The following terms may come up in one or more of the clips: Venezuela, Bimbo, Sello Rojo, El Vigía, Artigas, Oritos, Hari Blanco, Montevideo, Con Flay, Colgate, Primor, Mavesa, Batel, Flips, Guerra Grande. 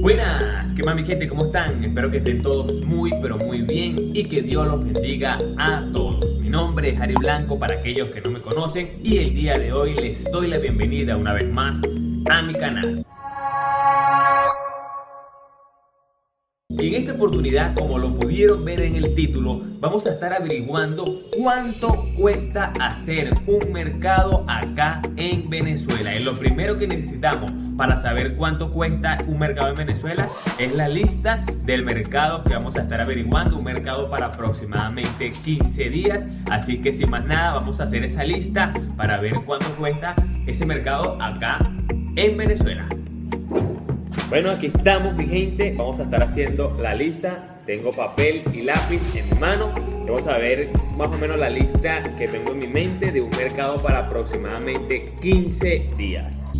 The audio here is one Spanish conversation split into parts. Buenas, ¿qué más mi gente? ¿Cómo están? Espero que estén todos muy pero muy bien y que Dios los bendiga a todos. Mi nombre es Hari Blanco para aquellos que no me conocen y el día de hoy les doy la bienvenida una vez más a mi canal. En esta oportunidad, como lo pudieron ver en el título, vamos a estar averiguando cuánto cuesta hacer un mercado acá en Venezuela. Y lo primero que necesitamos para saber cuánto cuesta un mercado en Venezuela es la lista del mercado que vamos a estar averiguando, un mercado para aproximadamente 15 días. Así que sin más nada, vamos a hacer esa lista para ver cuánto cuesta ese mercado acá en Venezuela. Bueno, aquí estamos mi gente, vamos a estar haciendo la lista, tengo papel y lápiz en mano. Vamos a ver más o menos la lista que tengo en mi mente de un mercado para aproximadamente 15 días.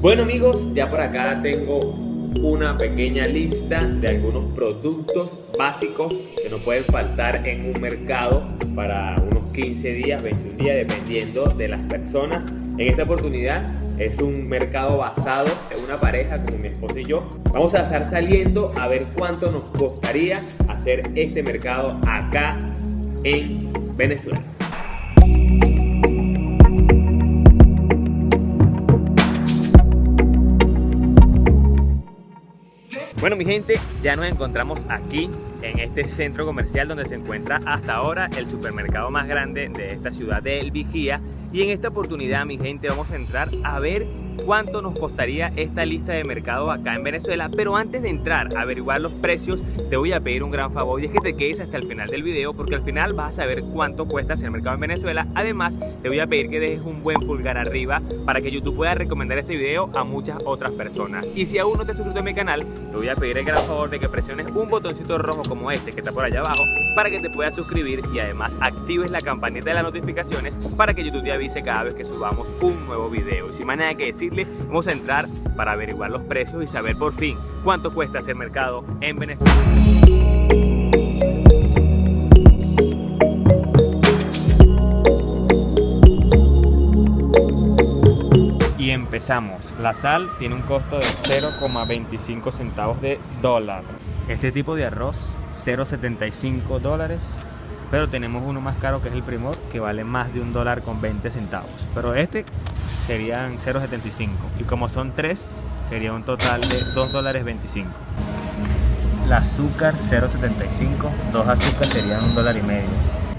Bueno amigos, ya por acá tengo una pequeña lista de algunos productos básicos que no pueden faltar en un mercado para unos 15 días, 21 días, dependiendo de las personas. En esta oportunidad es un mercado basado en una pareja como mi esposa y yo. Vamos a estar saliendo a ver cuánto nos costaría hacer este mercado acá en Venezuela. Bueno mi gente, ya nos encontramos aquí en este centro comercial donde se encuentra hasta ahora el supermercado más grande de esta ciudad de El Vigía. Y en esta oportunidad mi gente vamos a entrar a ver cuánto nos costaría esta lista de mercado acá en Venezuela. Pero antes de entrar a averiguar los precios te voy a pedir un gran favor, y es que te quedes hasta el final del video, porque al final vas a saber cuánto cuesta hacer el mercado en Venezuela. Además te voy a pedir que dejes un buen pulgar arriba para que YouTube pueda recomendar este video a muchas otras personas. Y si aún no te has suscrito a mi canal, te voy a pedir el gran favor de que presiones un botoncito rojo como este que está por allá abajo para que te puedas suscribir, y además actives la campanita de las notificaciones para que YouTube te avise cada vez que subamos un nuevo video. Y sin más nada que decirle, vamos a entrar para averiguar los precios y saber por fin cuánto cuesta hacer mercado en Venezuela. Y empezamos. La sal tiene un costo de 0,25 centavos de dólar. Este tipo de arroz, 0,75 dólares, pero tenemos uno más caro que es el Primor, que vale más de $1,20, pero este serían 0,75 y como son 3 sería un total de $2,25. El azúcar 0,75, 2 azúcar serían $1,50.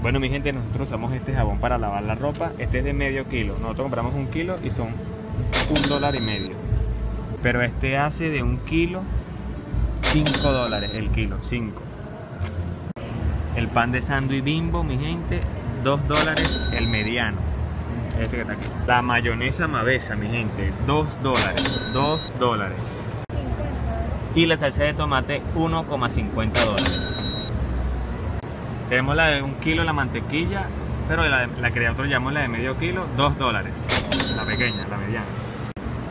Bueno mi gente, nosotros usamos este jabón para lavar la ropa, este es de medio kilo, nosotros compramos un kilo y son $1,50, pero este hace de un kilo $5 el kilo, 5. El pan de sándwich Bimbo, mi gente, $2 el mediano, este que está aquí. La mayonesa Mavesa, mi gente, $2. Y la salsa de tomate, $1,50. Tenemos la de un kilo, la mantequilla, pero la que nosotros llamamos la de medio kilo, $2. La pequeña, la mediana.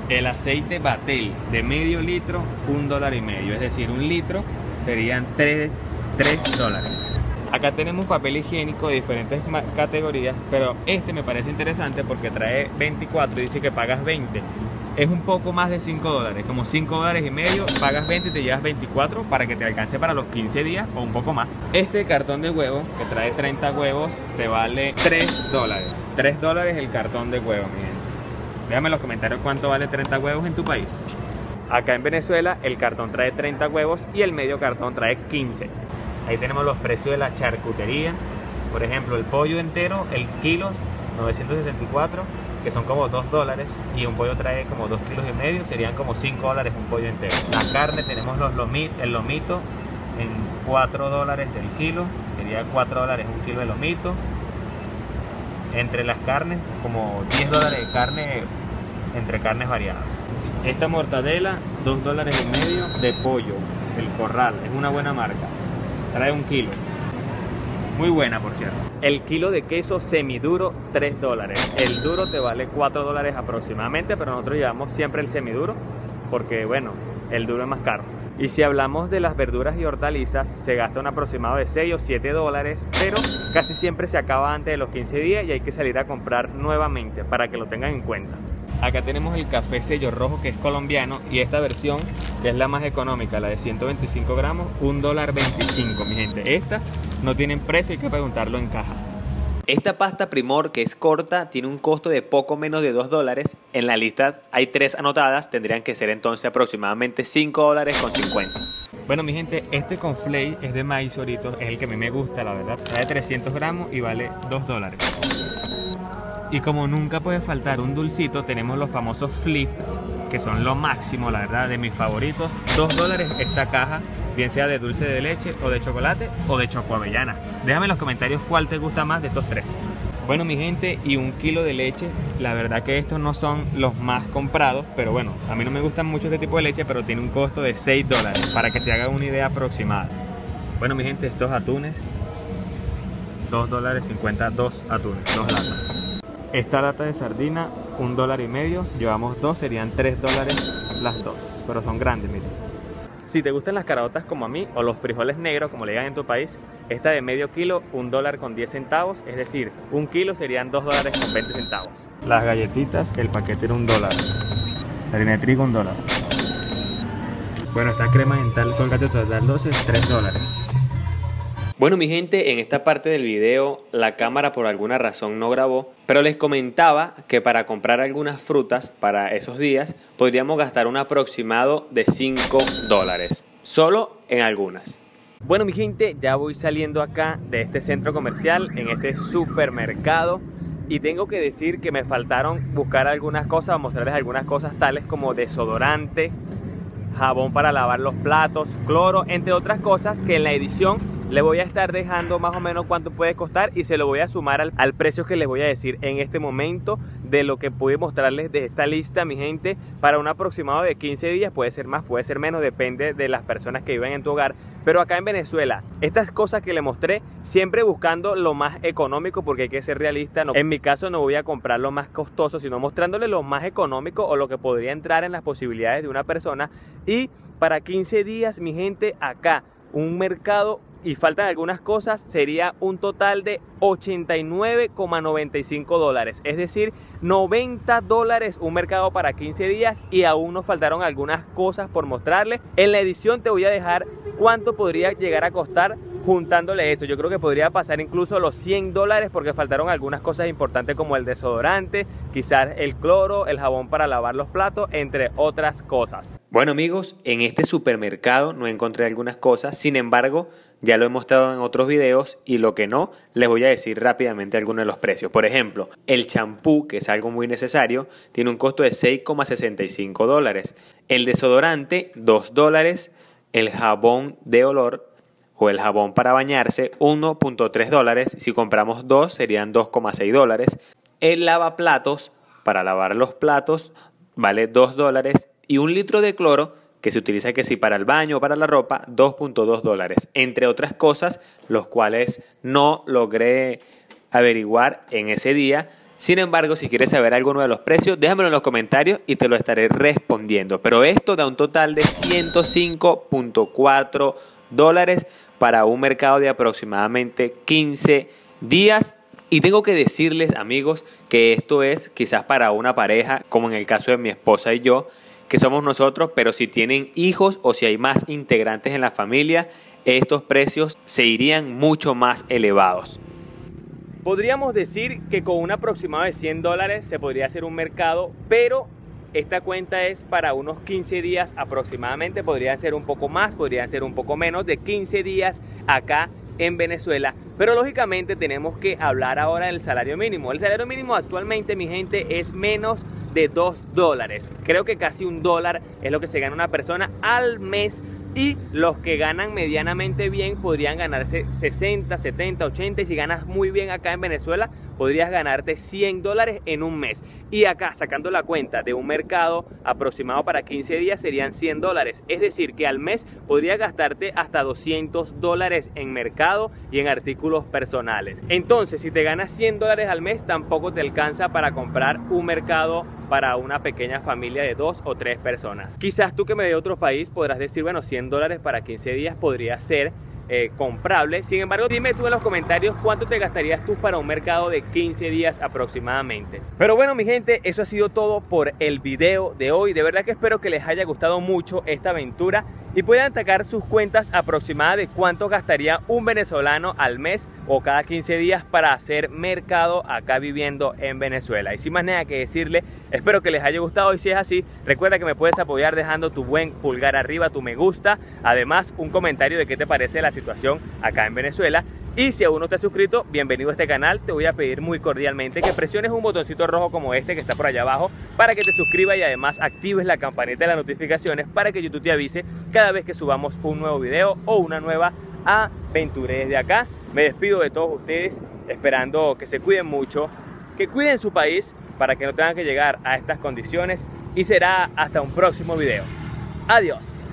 El aceite Batel de medio litro, $1,50, es decir, un litro serían $3. Acá tenemos papel higiénico de diferentes categorías, pero este me parece interesante porque trae 24 y dice que pagas 20. Es un poco más de $5, como $5,50, pagas 20 y te llevas 24 para que te alcance para los 15 días o un poco más. Este cartón de huevo que trae 30 huevos te vale $3. $3 el cartón de huevo, miren. Déjame en los comentarios cuánto vale 30 huevos en tu país. Acá en Venezuela el cartón trae 30 huevos y el medio cartón trae 15. Ahí tenemos los precios de la charcutería. Por ejemplo, el pollo entero, el kilo, 964, que son como $2. Y un pollo trae como 2,5 kilos, serían como $5 un pollo entero. La carne tenemos el lomito en $4 el kilo, sería $4 un kilo de lomito. Entre las carnes, como $10 de carne, entre carnes variadas. Esta mortadela, $2,50 de pollo, el Corral, es una buena marca, trae un kilo, muy buena por cierto. El kilo de queso semiduro, $3, el duro te vale $4 aproximadamente, pero nosotros llevamos siempre el semiduro porque bueno, el duro es más caro. Y si hablamos de las verduras y hortalizas, se gasta un aproximado de 6 o 7 dólares, pero casi siempre se acaba antes de los 15 días y hay que salir a comprar nuevamente, para que lo tengan en cuenta. Acá tenemos el café Sello Rojo, que es colombiano, y esta versión, que es la más económica, la de 125 gramos, $1.25, mi gente. Estas no tienen precio, hay que preguntarlo en caja. Esta pasta Primor, que es corta, tiene un costo de poco menos de 2 dólares. En la lista hay 3 anotadas, tendrían que ser entonces aproximadamente $5.50. Bueno, mi gente, este con Flay es de maíz Oritos, es el que a mí me gusta, la verdad. Es de 300 gramos y vale 2 dólares. Y como nunca puede faltar un dulcito, tenemos los famosos Flips, que son lo máximo, la verdad, de mis favoritos. 2 dólares esta caja, bien sea de dulce de leche o de chocolate o de chocoavellana. Déjame en los comentarios cuál te gusta más de estos tres. Bueno, mi gente, y un kilo de leche. La verdad que estos no son los más comprados, pero bueno, a mí no me gustan mucho este tipo de leche, pero tiene un costo de 6 dólares, para que se haga una idea aproximada. Bueno, mi gente, estos atunes, 2 dólares 50, 2 atunes, 2 latas. Esta lata de sardina, $1.50, llevamos 2, serían 3 dólares las 2, pero son grandes, miren. Si te gustan las caraotas como a mí, o los frijoles negros, como le digan en tu país, esta de medio kilo, $1.10, es decir, un kilo serían $2.20. Las galletitas, el paquete era $1, la harina de trigo $1. Bueno, esta crema dental Colgate total 12, $3. Bueno, mi gente, en esta parte del video la cámara por alguna razón no grabó, pero les comentaba que para comprar algunas frutas para esos días podríamos gastar un aproximado de 5 dólares, solo en algunas. Bueno, mi gente, ya voy saliendo acá de este centro comercial, en este supermercado, y tengo que decir que me faltaron buscar algunas cosas o mostrarles algunas cosas tales como desodorante, jabón para lavar los platos, cloro, entre otras cosas que en la edición le voy a estar dejando más o menos cuánto puede costar y se lo voy a sumar al precio que les voy a decir en este momento de lo que pude mostrarles de esta lista, mi gente, para un aproximado de 15 días, puede ser más, puede ser menos, depende de las personas que viven en tu hogar. Pero acá en Venezuela, estas cosas que les mostré, siempre buscando lo más económico, porque hay que ser realista. En mi caso no voy a comprar lo más costoso, sino mostrándoles lo más económico o lo que podría entrar en las posibilidades de una persona. Y para 15 días, mi gente, acá, un mercado y faltan algunas cosas, sería un total de $89.95, es decir, 90 dólares un mercado para 15 días y aún nos faltaron algunas cosas por mostrarles. En la edición te voy a dejar cuánto podría llegar a costar juntándole esto. Yo creo que podría pasar incluso los 100 dólares porque faltaron algunas cosas importantes como el desodorante, quizás el cloro, el jabón para lavar los platos, entre otras cosas. Bueno, amigos, en este supermercado no encontré algunas cosas, sin embargo, ya lo he mostrado en otros videos y lo que no, les voy a decir rápidamente algunos de los precios. Por ejemplo, el champú, que es algo muy necesario, tiene un costo de 6.65 dólares. El desodorante, 2 dólares. El jabón de olor, o el jabón para bañarse, 1.3 dólares. Si compramos 2 serían 2.6 dólares. El lavaplatos, para lavar los platos, vale 2 dólares. Y un litro de cloro, que se utiliza que si para el baño o para la ropa, 2.2 dólares. Entre otras cosas, los cuales no logré averiguar en ese día. Sin embargo, si quieres saber alguno de los precios, déjamelo en los comentarios y te lo estaré respondiendo. Pero esto da un total de 105.4 dólares para un mercado de aproximadamente 15 días. Y tengo que decirles, amigos, que esto es quizás para una pareja, como en el caso de mi esposa y yo, que somos nosotros, pero si tienen hijos o si hay más integrantes en la familia, estos precios se irían mucho más elevados. Podríamos decir que con un aproximado de 100 dólares se podría hacer un mercado, pero esta cuenta es para unos 15 días aproximadamente, podrían ser un poco más, podrían ser un poco menos de 15 días acá en Venezuela. Pero lógicamente tenemos que hablar ahora del salario mínimo. El salario mínimo actualmente, mi gente, es menos de 2 dólares. Creo que casi un dólar es lo que se gana una persona al mes. Y los que ganan medianamente bien podrían ganarse 60, 70, 80. Y si ganas muy bien acá en Venezuela, podrías ganarte $100 en un mes. Y acá, sacando la cuenta de un mercado aproximado para 15 días, serían $100. Es decir, que al mes podrías gastarte hasta $200 en mercado y en artículos personales. Entonces, si te ganas $100 al mes, tampoco te alcanza para comprar un mercado para una pequeña familia de 2 o 3 personas. Quizás tú que me de otro país podrás decir, bueno, $100 para 15 días podría ser comprable. Sin embargo, dime tú en los comentarios cuánto te gastarías tú para un mercado de 15 días aproximadamente. Pero bueno, mi gente, eso ha sido todo por el video de hoy. De verdad que espero que les haya gustado mucho esta aventura y puedan sacar sus cuentas aproximadas de cuánto gastaría un venezolano al mes o cada 15 días para hacer mercado acá viviendo en Venezuela. Y sin más nada que decirle, espero que les haya gustado, y si es así, recuerda que me puedes apoyar dejando tu buen pulgar arriba, tu me gusta, además un comentario de qué te parece la situación acá en Venezuela. Y si aún no te has suscrito, bienvenido a este canal. Te voy a pedir muy cordialmente que presiones un botoncito rojo como este que está por allá abajo para que te suscribas y además actives la campanita de las notificaciones para que YouTube te avise cada vez que subamos un nuevo video o una nueva aventura. Desde acá me despido de todos ustedes, esperando que se cuiden mucho, que cuiden su país para que no tengan que llegar a estas condiciones, y será hasta un próximo video. Adiós.